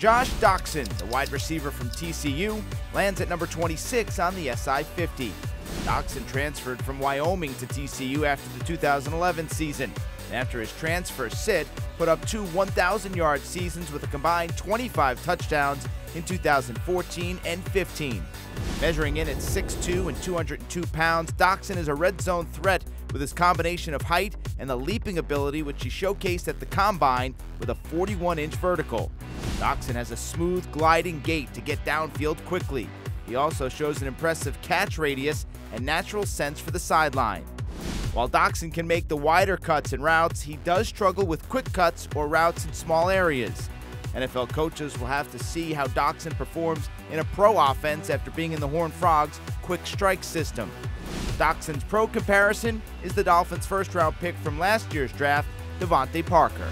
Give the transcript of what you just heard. Josh Doctson, the wide receiver from TCU, lands at number 26 on the SI50. Doctson transferred from Wyoming to TCU after the 2011 season. After his transfer, Sid put up two 1,000-yard seasons with a combined 25 touchdowns in 2014 and 15. Measuring in at 6'2 and 202 pounds, Doctson is a red zone threat with his combination of height and the leaping ability, which he showcased at the Combine with a 41-inch vertical. Doctson has a smooth, gliding gait to get downfield quickly. He also shows an impressive catch radius and natural sense for the sideline. While Doctson can make the wider cuts and routes, he does struggle with quick cuts or routes in small areas. NFL coaches will have to see how Doctson performs in a pro offense after being in the Horned Frogs' quick strike system. Doctson's pro comparison is the Dolphins' first-round pick from last year's draft, DeVante Parker.